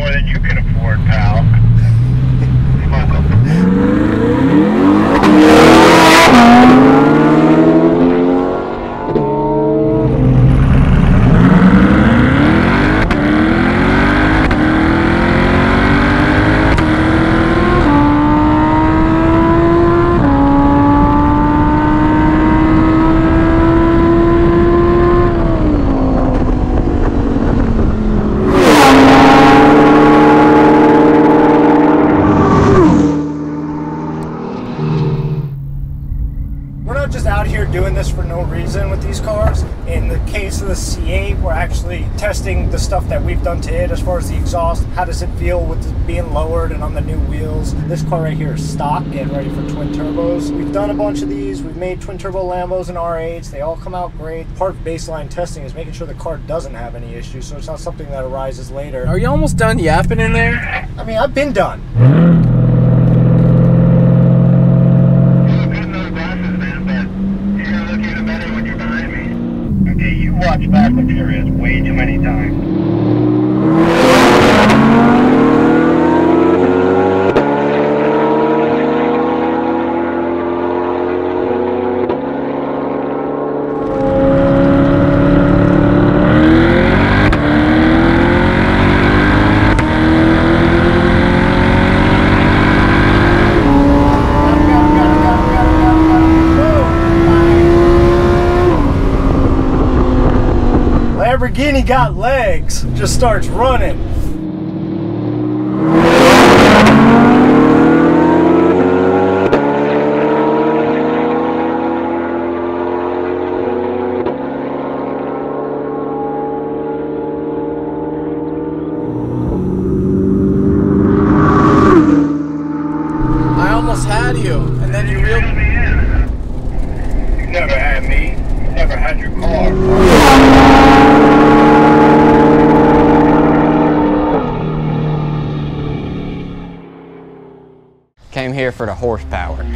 more than you can afford, pal. Doing this for no reason with these cars. In the case of the C8, we're actually testing the stuff that we've done to it as far as the exhaust. How does it feel with it being lowered and on the new wheels? This car right here is stock, getting ready for twin turbos. We've done a bunch of these. We've made twin turbo Lambos and R8s. They all come out great. Part of baseline testing is making sure the car doesn't have any issues, so it's not something that arises later. Are you almost done yapping in there? I mean, I've been done. Watch back materials way too many times. Lamborghini got legs, just starts running. I almost had you, and then you reeled me in. You never had me, you never had your car. Came here for the horsepower.